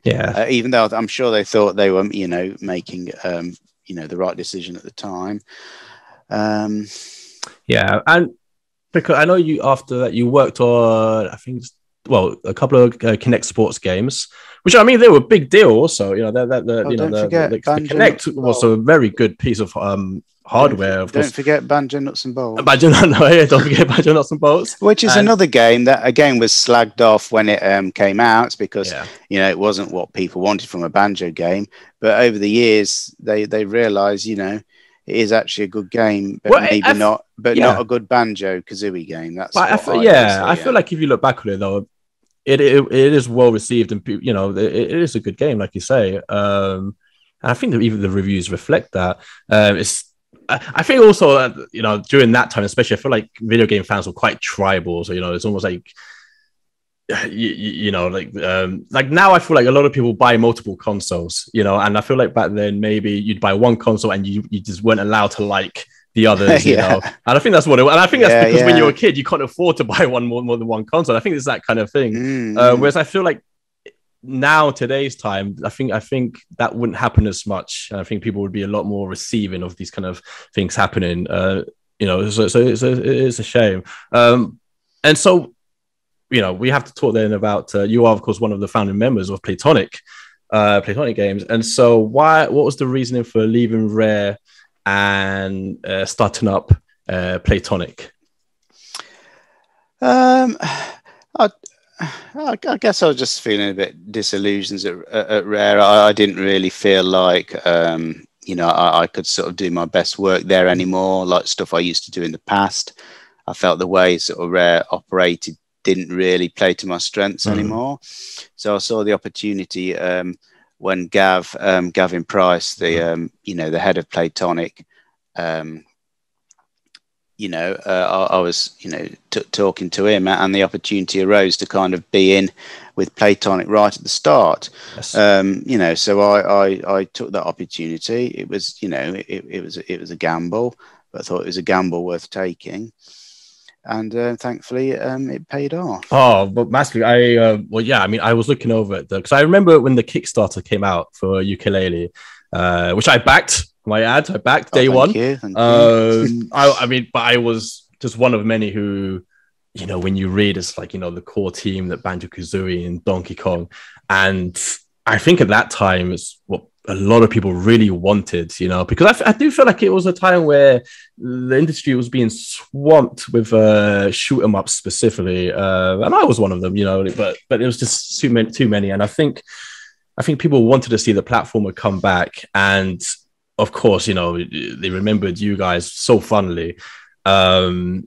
Yeah, uh, even though I'm sure they thought they were, you know, making, um, you know, the right decision at the time. Um, yeah, and because I know you after that you worked on, I think, well, a couple of uh, Kinect sports games, which I mean they were a big deal. Also, you know, that that the, oh, you know the, the, the Kinect was a very good piece of um, hardware. Don't, of don't forget Banjo Nuts and Bolts. Banjo, no, yeah, don't forget Banjo Nuts and Bolts. Which is and, another game that again was slagged off when it um, came out because yeah. you know it wasn't what people wanted from a banjo game. But over the years, they they realised you know it is actually a good game, but well, maybe I, I, not, but yeah. not a good Banjo-Kazooie game. That's but I feel, I yeah. Say, I feel yeah. like if you look back on it though, it it, it is well received and you know it, it is a good game, like you say. Um, and I think that even the reviews reflect that. Um, it's I think also, uh, you know, during that time, especially, I feel like video game fans were quite tribal. So, you know, it's almost like, you, you know, like um, like now I feel like a lot of people buy multiple consoles, you know, and I feel like back then maybe you'd buy one console and you, you just weren't allowed to like the others, you yeah. know. And I think that's what it was. And I think that's yeah, because yeah. when you were a kid, you can't afford to buy one more, more than one console. I think it's that kind of thing. Mm-hmm. Uh, whereas I feel like now today's time i think i think that wouldn't happen as much. I think people would be a lot more receiving of these kind of things happening, uh you know, so, so it's a, it's a shame. Um and so, you know, we have to talk then about uh, you are of course one of the founding members of Playtonic uh Playtonic Games, and so why what was the reasoning for leaving Rare and uh, starting up uh Playtonic? um i I guess I was just feeling a bit disillusioned at, at Rare. I, I didn't really feel like, um, you know, I, I could sort of do my best work there anymore, like stuff I used to do in the past. I felt the way sort of Rare operated didn't really play to my strengths mm. anymore. So I saw the opportunity um, when Gav, um, Gavin Price, the, um, you know, the head of Playtonic, um, you know, uh, I, I was, you know, t talking to him, and the opportunity arose to kind of be in with Playtonic right at the start. Yes. Um, you know, so I, I, I took that opportunity. It was, you know, it, it was, it was a gamble, but I thought it was a gamble worth taking. And uh, thankfully, um, it paid off. Oh, but massively. I, uh, well, yeah, I mean, I was looking over it because I remember when the Kickstarter came out for Ukulele, uh, which I backed. My ad, I backed day oh, one. You, um, I, I mean, but I was just one of many who, you know, when you read, it's like, you know, the core team that Banjo-Kazooie and Donkey Kong, and I think at that time it's what a lot of people really wanted, you know, because I, I do feel like it was a time where the industry was being swamped with uh, shoot 'em ups specifically, uh, and I was one of them, you know, but but it was just too many, too many, and I think I think people wanted to see the platformer come back. And of course, you know, they remembered you guys so fondly, um,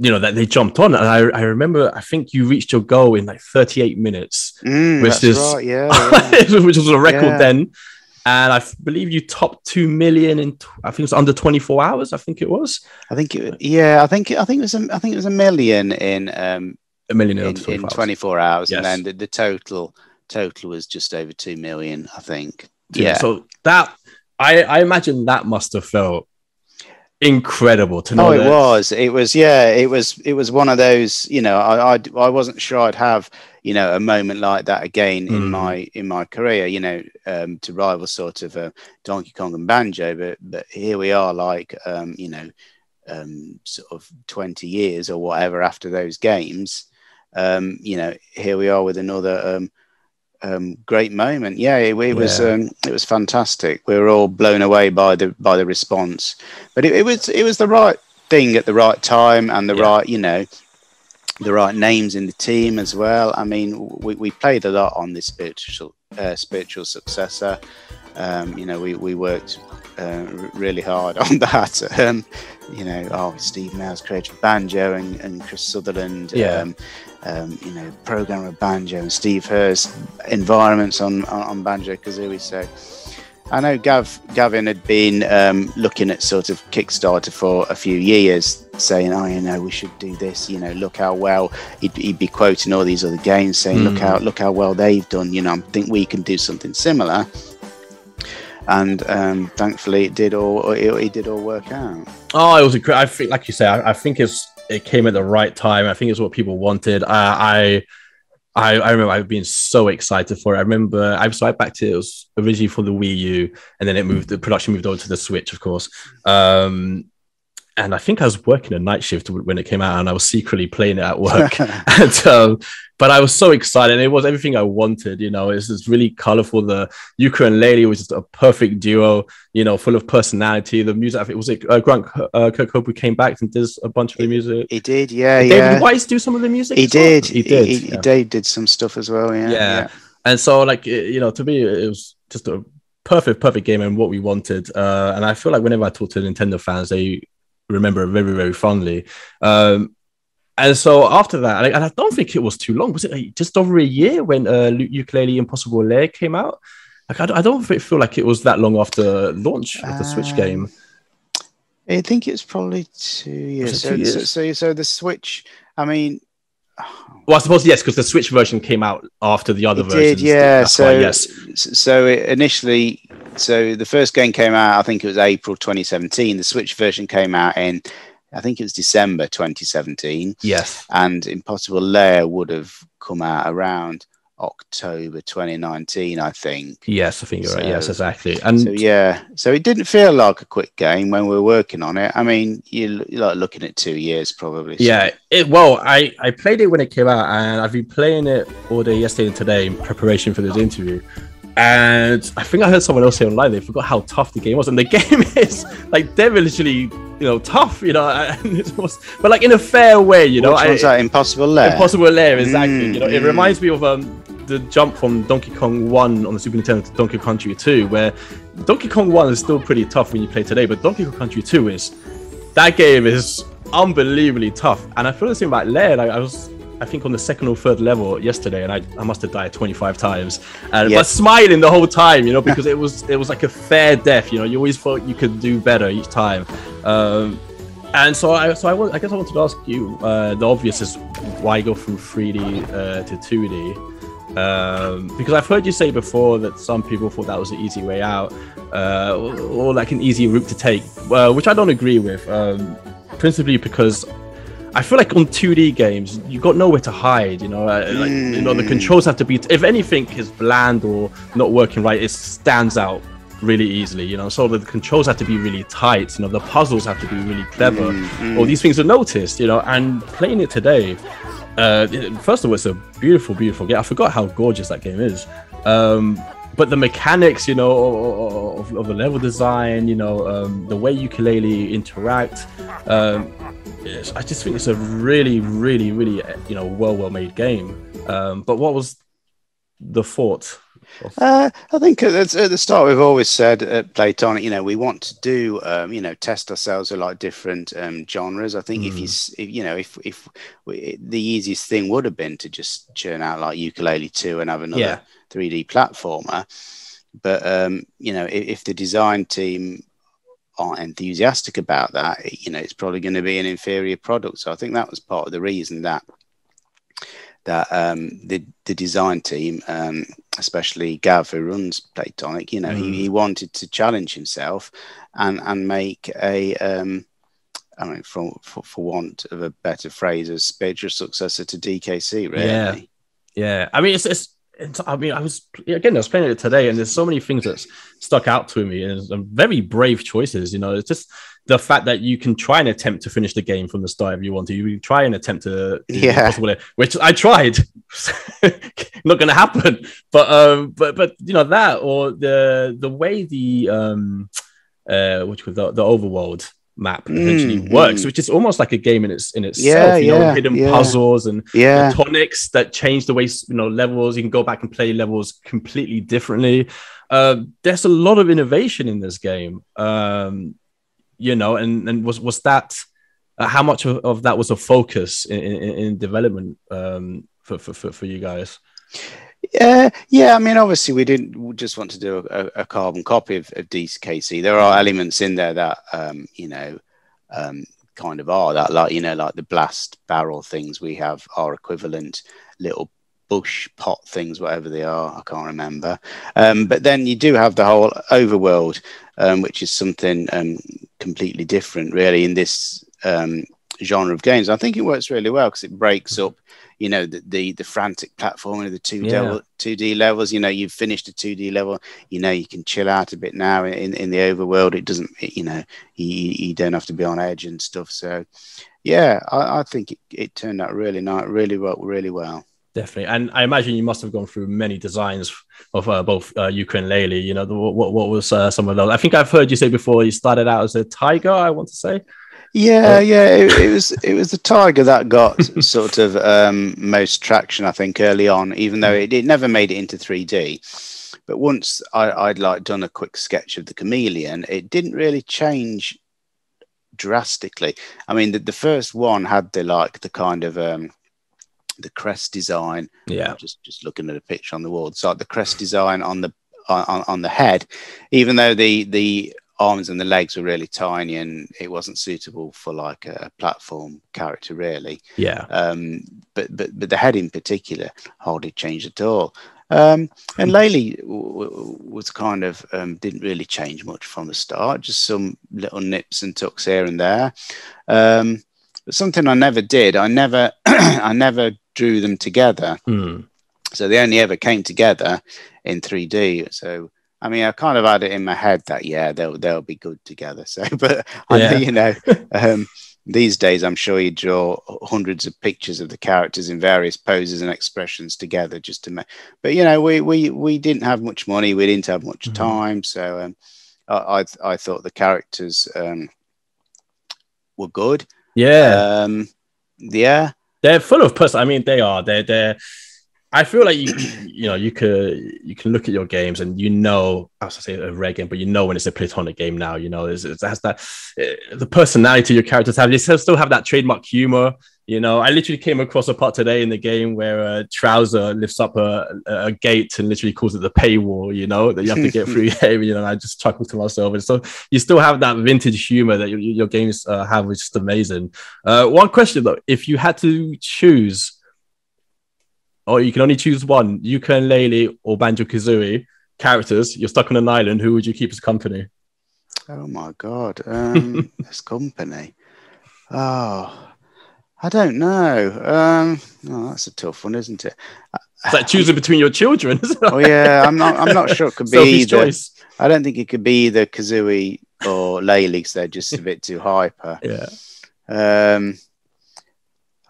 you know, that they jumped on. And I, I remember, I think you reached your goal in like thirty-eight minutes, mm, which is right, yeah, yeah. which was a record yeah. then. And I believe you topped two million in, I think it was under twenty-four hours. I think it was. I think it, yeah, I think I think it was a, I think it was a million in um, a million in, in twenty-four hours, yes. And then the, the total total was just over two million, I think. Yeah, yeah. So that. I, I imagine that must have felt incredible to know. Oh, it that. was. It was, yeah, it was It was one of those, you know, I, I, I wasn't sure I'd have, you know, a moment like that again mm. in my in my career, you know, um, to rival sort of uh, Donkey Kong and Banjo. But, but here we are, like, um, you know, um, sort of twenty years or whatever after those games, um, you know, here we are with another um, um, great moment. Yeah, it, it was yeah. Um, it was fantastic. We were all blown away by the by the response, but it, it was it was the right thing at the right time and the yeah. right, you know, the right names in the team as well. I mean, we, we played a lot on this spiritual uh, spiritual successor. Um, you know, we, we worked uh, really hard on that. Um, you know, oh, Steve Mayles, creator of Banjo, and, and Chris Sutherland, yeah. um, um, you know, programmer of Banjo, and Steve Hurst, environments on, on, on Banjo-Kazooie. So I know Gav, Gavin had been um, looking at sort of Kickstarter for a few years, saying, oh, you know, we should do this, you know, look how well, he'd, he'd be quoting all these other games, saying, mm. look how look how well they've done, you know, I think we can do something similar. And um, thankfully, it did all. It, it did all work out. Oh, it was a, I think, like you say, I, I think it's it came at the right time. I think it's what people wanted. Uh, I, I, I remember I've been so excited for it. I remember I so I backed it. It was originally for the Wii U, and then it moved. The production moved over to the Switch, of course. Um, and I think I was working a night shift when it came out, and I was secretly playing it at work. and, um, but I was so excited. It was everything I wanted, you know. It's this really colorful. The Yuka and Lely was just a perfect duo, you know, full of personality. The music, I think, was it uh, Grant uh, Kirkhope came back and did a bunch of the music? He did, yeah, did yeah. David Wise do some of the music? He did. Well? He did. He, yeah. Dave did some stuff as well, yeah. Yeah. yeah. And so, like, you know, to me, it was just a perfect, perfect game and what we wanted. Uh, and I feel like whenever I talk to Nintendo fans, they remember very, very fondly. Um, and so after that, and I, and I don't think it was too long. Was it like just over a year when uh, Ukulele Impossible Lair came out? Like I, I don't feel like it was that long after launch of the uh, Switch game. I think it's probably two years. It two so, years? So, so, so the Switch. I mean, well, I suppose yes, because the Switch version came out after the other version. Did yeah? So why, yes. So it initially, so the first game came out. I think it was April twenty seventeen. The Switch version came out in, I think it was December twenty seventeen. Yes. And Impossible Lair would have come out around October twenty nineteen, I think. Yes, I think you're so, right. Yes, exactly. And so, yeah, so it didn't feel like a quick game when we were working on it. I mean, you're like looking at two years probably. So. Yeah. It, well, I, I played it when it came out, and I've been playing it all day yesterday and today in preparation for this interview. And I think I heard someone else say online they forgot how tough the game was, and the game is like devilishly, you know, tough, you know, and it was, but like in a fair way, you know. Which one's I, that Impossible Lair? Impossible Lair, exactly. Mm, you know, mm. it reminds me of um, the jump from Donkey Kong one on the Super Nintendo to Donkey Kong Country two, where Donkey Kong one is still pretty tough when you play today, but Donkey Kong Country two is that game is unbelievably tough, and I feel the same about Lair. Like I was. I think on the second or third level yesterday, and I, I must have died twenty-five times, and yes. but smiling the whole time, you know, because it was it was like a fair death, you know. You always thought you could do better each time, um, and so I so I, I guess I wanted to ask you uh, the obvious is why go from three D uh, to two D, um, because I've heard you say before that some people thought that was an easy way out, uh, or, or like an easy route to take, uh, which I don't agree with, um, principally because. I feel like on two D games, you've got nowhere to hide, you know, uh, like, you know, the controls have to be, if anything is bland or not working right, it stands out really easily, you know, so the controls have to be really tight, you know, the puzzles have to be really clever, mm-hmm. all these things are noticed, you know, and playing it today, uh, first of all, it's a beautiful, beautiful game. I forgot how gorgeous that game is. Um, But the mechanics, you know, of, of the level design, you know, um, the way ukulele interact, um, I just think it's a really, really, really, you know, well, well made game. Um, but what was the thought? Uh, I think at the start we've always said at Playtonic, you know, we want to do, um, you know, test ourselves with like different um, genres. I think mm. if you, if, you know, if if we, the easiest thing would have been to just churn out like Ukulele two and have another yeah. three D platformer, but um, you know, if, if the design team aren't enthusiastic about that, you know, it's probably going to be an inferior product. So I think that was part of the reason that. that um, the the design team, um, especially Gav, who runs Playtonic, you know, mm. he, he wanted to challenge himself and and make a, um, I mean, for, for for want of a better phrase, a spiritual successor to D K C, really. Yeah, yeah. I mean, it's, it's it's, I mean, I was again, I was playing it today, and there's so many things that stuck out to me, and very brave choices. You know, it's just the fact that you can try and attempt to finish the game from the start if you want to. You try and attempt to, yeah, possible, which I tried. Not going to happen. But um, but but you know that, or the the way the um, uh, which was the, the overworld map eventually mm, works, mm. which is almost like a game in its in itself. Yeah, you know, yeah, hidden yeah. puzzles and yeah. tonics that change the way, you know, levels. You can go back and play levels completely differently. Uh, there's a lot of innovation in this game, um, you know. And and was was that uh, how much of, of that was a focus in, in, in development um, for, for for for you guys? Yeah, yeah. I mean, obviously, we didn't just want to do a, a carbon copy of, of D K C. There are elements in there that, um, you know, um, kind of are that, like, you know, like the blast barrel things we have are equivalent little bush pot things, whatever they are. I can't remember. Um, but then you do have the whole overworld, um, which is something um, completely different, really, in this um, genre of games. I think it works really well because it breaks up, you know, the the, the frantic platforming of the two yeah. two D levels. You know, you've finished a two D level, you know, you can chill out a bit now in, in the overworld. It doesn't, it, you know, you, you don't have to be on edge and stuff. So, yeah, I, I think it, it turned out really nice, really well, really well. Definitely. And I imagine you must have gone through many designs of uh, both uh, Yuka and Laylee. You know, the, what, what was uh, some of those? I think I've heard you say before you started out as a tiger, I want to say. Yeah, yeah, it, it was it was the tiger that got sort of um, most traction, I think, early on. Even though it, it never made it into three D, but once I, I'd like done a quick sketch of the chameleon, it didn't really change drastically. I mean, the, the first one had the like the kind of um, the crest design. Yeah, just just looking at a picture on the wall, so like the crest design on the on on the head, even though the the arms and the legs were really tiny and it wasn't suitable for like a platform character, really. Yeah. Um, but, but, but the head in particular hardly changed at all. Um, and Laylee w- w- was kind of, um, didn't really change much from the start, just some little nips and tucks here and there. Um, but something I never did, I never, I never drew them together. Mm. So they only ever came together in three D. So, I mean, I kind of had it in my head that, yeah, they'll they'll be good together. So, but I yeah. you know, um, these days, I'm sure you draw hundreds of pictures of the characters in various poses and expressions together just to make. But you know, we we we didn't have much money, we didn't have much mm-hmm. time, so um, I, I I thought the characters um, were good. Yeah, um, yeah, they're full of pers-. I mean, they are. They're they're. I feel like you, you know, you could you can look at your games and you know, I was going to say a Rare game, but you know when it's a Playtonic game now, you know, it's, it has that it, the personality your characters have. They still have that trademark humor. You know, I literally came across a part today in the game where a Trouser lifts up a, a gate and literally calls it the paywall, you know, that you have to get through. You know, and I just chuckled to myself. And so you still have that vintage humor that your, your games uh, have, which is amazing. Uh, one question, though, if you had to choose, or you can only choose one, Yuka and Laylee or Banjo-Kazooie characters, you're stuck on an island, who would you keep as company? Oh my God, um, as company? Oh, I don't know. Um, oh, that's a tough one, isn't it? It's like choosing between your children. Oh yeah, I'm not I'm not sure it could be Sophie's either. Choice. I don't think it could be either Kazooie or Laylee because they're just a bit too hyper. Yeah. Um,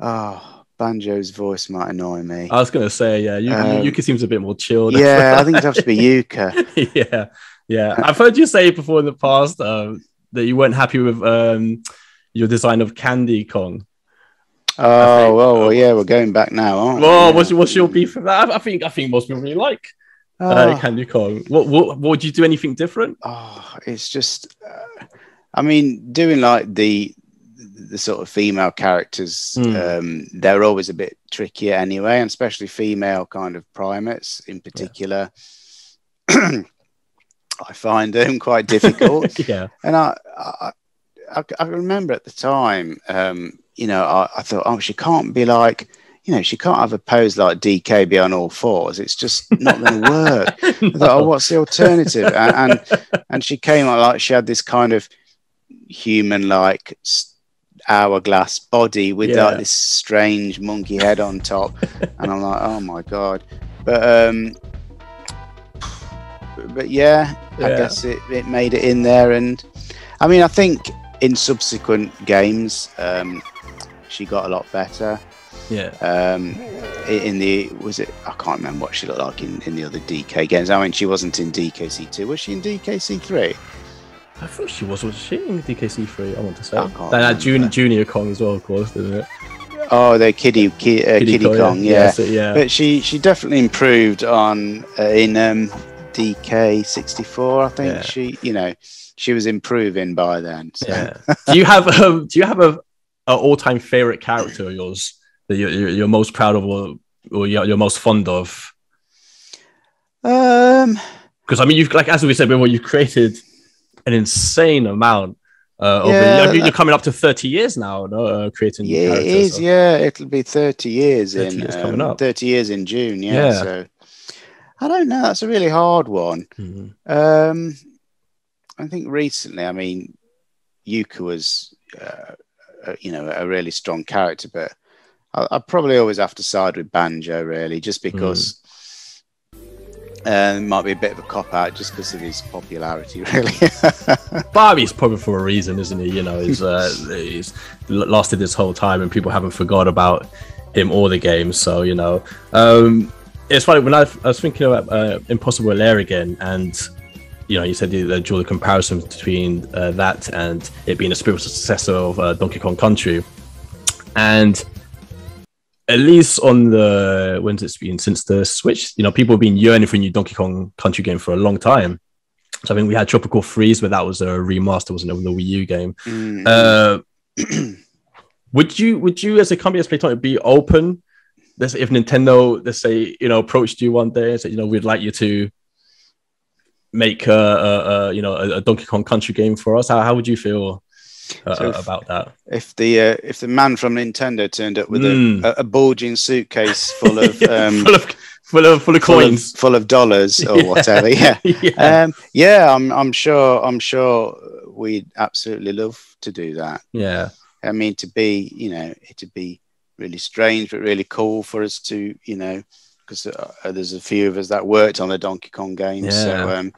oh, Banjo's voice might annoy me. I was going to say, yeah, Yuka, um, Yuka seems a bit more chilled. Yeah, I think it'd have to be Yuka. yeah, yeah. I've heard you say before in the past uh, that you weren't happy with um, your design of Candy Kong. Oh, well, well, yeah, we're going back now, aren't we? Well, yeah. what's, what's your beef with that? I think I think most people really like oh. uh, Candy Kong. What, what, what, would you do anything different? Oh, it's just, uh, I mean, doing like the, the sort of female characters, mm. um, they're always a bit trickier anyway, and especially female kind of primates in particular. Yeah. I find them quite difficult. yeah, and I, I, I, I remember at the time, um, you know, I, I thought, oh, she can't be like, you know, she can't have a pose like D K be on all fours. It's just not going to work. no. I thought, oh, what's the alternative? and, and and she came out like she had this kind of human-like St- hourglass body with yeah. like this strange monkey head on top, and I'm like, oh my God, But um, but yeah, yeah, I guess it, it made it in there. And I mean, I think in subsequent games, um, she got a lot better. Yeah. Um, in the was it? I can't remember what she looked like in, in the other D K games. I mean, she wasn't in D K C two. Was she in D K C three? I thought she was. Was she in D K C three? I want to say. I can't and Junior Junior Kong as well, of course, didn't it? Oh, the Kiddie, Kiddie, uh, Kiddie Kong, Kong, yeah. Yeah. So, yeah. But she she definitely improved on uh, in um, D K sixty-four. I think yeah. she, you know, she was improving by then. So. Yeah. Do you have um, do you have a, a all time favorite character of yours that you're, you're, you're most proud of or, or you're, you're most fond of? Um, because I mean, you've like as we said before, you've created an insane amount. Uh, yeah, over, you're coming up to thirty years now, no? Uh, creating yeah, characters. Yeah, it is. So. Yeah, it'll be thirty years thirty in years um, coming up. thirty years in June. Yeah, yeah. So I don't know. That's a really hard one. Mm-hmm. Um, I think recently, I mean, Yuka was, uh, uh, you know, a really strong character, but I, I probably always have to side with Banjo, really, just because. Mm. Uh, it might be a bit of a cop-out just because of his popularity, really. Barbie's probably for a reason, isn't he? You know, he's, uh, he's lasted this whole time and people haven't forgot about him or the game. So, you know, um, it's funny. When I, I was thinking about uh, Impossible Lair again, and, you know, you said you drew the comparison between uh, that and it being a spiritual successor of uh, Donkey Kong Country. And... at least on the, when's it been since the Switch, you know, people have been yearning for a new Donkey Kong Country game for a long time. So I think we had Tropical Freeze, but that was a remaster, wasn't it, of the Wii U game. Mm. Uh, would you, would you as a company, as Playtonic, be open, let's say, if Nintendo, let's say, you know, approached you one day and said, you know, we'd like you to make a, a, a you know, a, a Donkey Kong Country game for us? How, how would you feel? Uh, so if, about that, if the uh, if the man from Nintendo turned up with mm. a, a bulging suitcase full of, yeah, um, full, of full of full of coins, full of, full of dollars or yeah. whatever, yeah, yeah. Um, yeah, I'm I'm sure I'm sure we'd absolutely love to do that. Yeah, I mean, to be you know it'd be really strange but really cool for us to you know because uh, there's a few of us that worked on the Donkey Kong games, yeah. so. Um,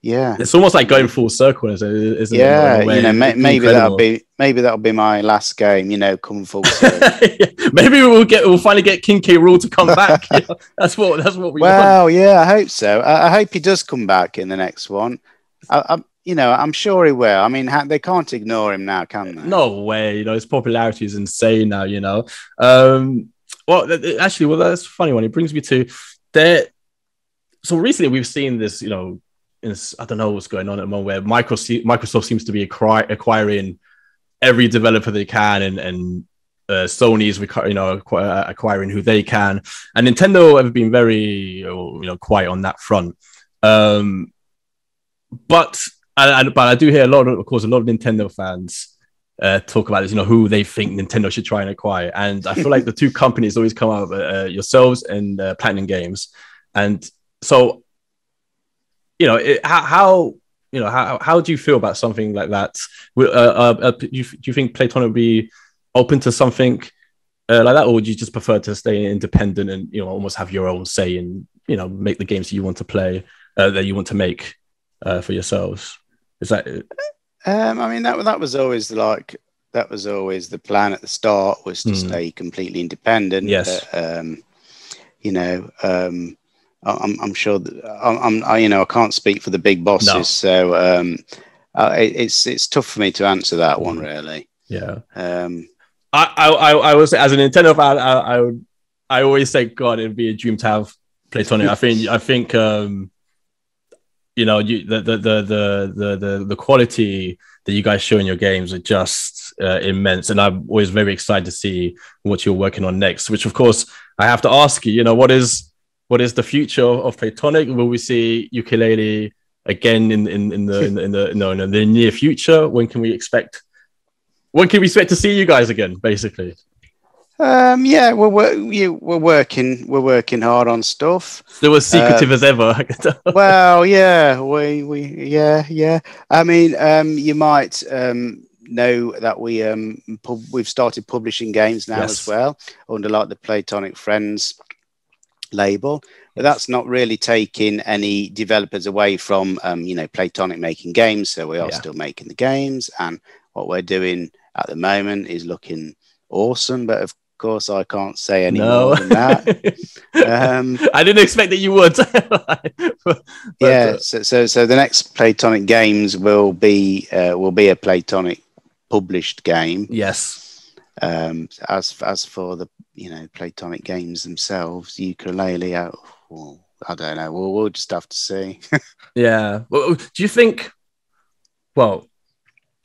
Yeah, it's almost like going full circle, isn't it? Isn't yeah, it you know, may maybe incredible. that'll be maybe that'll be my last game. You know, come full circle. yeah. Maybe we'll get we'll finally get King K. Rool to come back. You know, that's what that's what we. Well, want. yeah, I hope so. I, I hope he does come back in the next one. I, I, you know, I'm sure he will. I mean, ha they can't ignore him now, can they? No way. You know, his popularity is insane now. You know, um, well, actually, well, that's a funny one. It brings me to there. So recently, we've seen this. You know. I don't know what's going on at the moment where Microsoft seems to be acquiring every developer they can, and, and uh, Sony's you know, acquiring who they can. And Nintendo have been very you know, quiet on that front. Um, but, and, but I do hear a lot of, of course, a lot of Nintendo fans uh, talk about this, you know, who they think Nintendo should try and acquire. And I feel like the two companies always come out, uh, yourselves and uh, Platinum Games. And so... You know it, how, how you know how how do you feel about something like that? Uh, uh, uh, do, you, do you think Playtonic would be open to something uh, like that, or would you just prefer to stay independent and you know almost have your own say and you know make the games that you want to play uh, that you want to make uh, for yourselves? Is that? Um, I mean that that was always like that was always the plan at the start was to mm. stay completely independent. Yes, but, um, you know. Um, I'm, I'm sure that I'm, I, you know, I can't speak for the big bosses, no. so um, uh, it, it's it's tough for me to answer that one, really. Yeah. Um, I, I, I was as a Nintendo fan, I, I would, I always say, God, it'd be a dream to have Playtonic. I think, I think, um, you know, you the the the the the the quality that you guys show in your games are just uh, immense, and I'm always very excited to see what you're working on next. Which, of course, I have to ask you, you know, what is What is the future of Playtonic? Will we see Ukulele again in in, in the in the, in the, no, no, the near future? When can we expect? When can we expect to see you guys again? Basically, um, yeah, we're we're we're working we're working hard on stuff. Still as secretive um, as ever. well, yeah, we we yeah yeah. I mean, um, you might um, know that we um pub we've started publishing games now yes. as well under like the Playtonic Friends. label, but that's not really taking any developers away from, um, you know, Playtonic making games. So we are yeah. still making the games, and what we're doing at the moment is looking awesome. But of course, I can't say any no. more than that. um, I didn't expect that you would. but, yeah. But. So, so, so the next Playtonic games will be uh, will be a Playtonic published game. Yes. Um, as as for the you know Playtonic games themselves, ukulele, I, well, I don't know. We'll, we'll just have to see. yeah. Well, do you think? Well,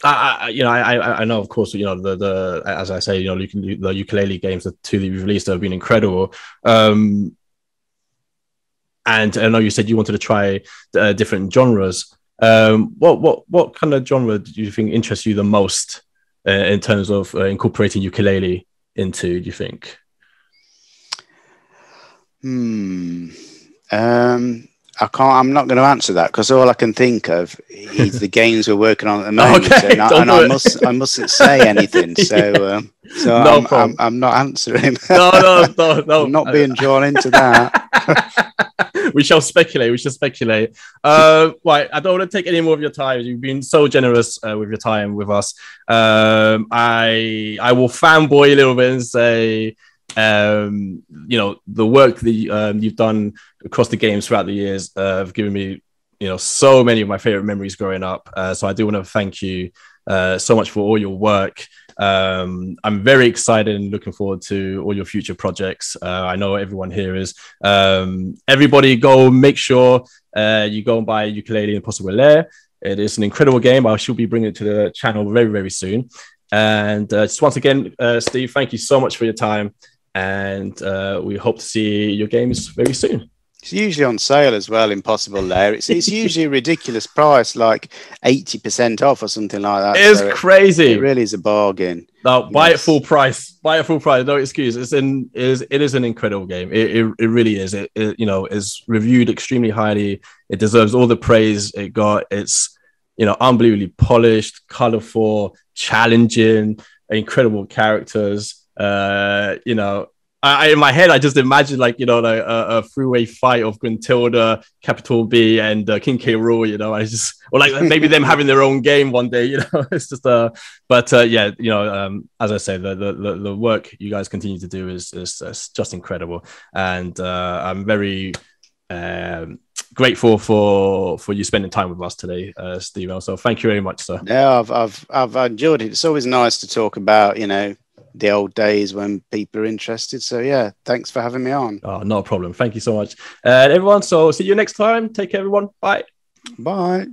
I, I you know I I know of course you know the the as I say you know the ukulele games, the two that you've released have been incredible. Um, and I know you said you wanted to try uh, different genres. Um, what what what kind of genre do you think interests you the most? Uh, in terms of uh, incorporating ukulele into, do you think? Hmm. Um, I can't, I'm not going to answer that because all I can think of is the games we're working on at the moment. Okay, and I, and I, must, I mustn't say anything. So, yeah. um, so no I'm, I'm, I'm not answering. no, no, no, no. I'm not being drawn into that. We shall speculate. We shall speculate. Uh, right. I don't want to take any more of your time. You've been so generous uh, with your time with us. Um, I I will fanboy a little bit and say, um, you know, the work that um, you've done across the games throughout the years uh, have given me, you know, so many of my favorite memories growing up. Uh, so I do want to thank you uh, so much for all your work. Um, I'm very excited and looking forward to all your future projects. Uh, I know everyone here is. Um, everybody go make sure uh, you go and buy Ukulele Impossible Lair. It is an incredible game. I shall be bringing it to the channel very, very soon. And uh, just once again, uh, Steve, thank you so much for your time. And uh, we hope to see your games very soon. It's usually on sale as well, Impossible Lair. It's, it's usually a ridiculous price, like eighty percent off or something like that. It is so crazy. It, it really is a bargain. No, buy yes. it full price. Buy it full price. No excuse. It's in, it, is, it is an incredible game. It, it, it really is. It, it you know, is reviewed extremely highly. It deserves all the praise it got. It's, you know, unbelievably polished, colorful, challenging, incredible characters. Uh, you know, I, in my head, I just imagine like, you know, like a, a three-way fight of Gruntilda, Capital B, and uh, King K. Rool, you know, I just, or like maybe them having their own game one day, you know, it's just, uh, but uh, yeah, you know, um, as I say, the, the the work you guys continue to do is, is, is just incredible. And uh, I'm very um, grateful for, for you spending time with us today, uh, Steve. So thank you very much, sir. Yeah, I've, I've, I've enjoyed it. It's always nice to talk about, you know, the old days when people are interested. So yeah, thanks for having me on. Oh, not a problem. Thank you so much. And uh, everyone, so see you next time. Take care, everyone. Bye. Bye.